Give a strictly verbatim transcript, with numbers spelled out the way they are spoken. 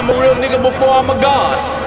am a real nigga before I'm a god.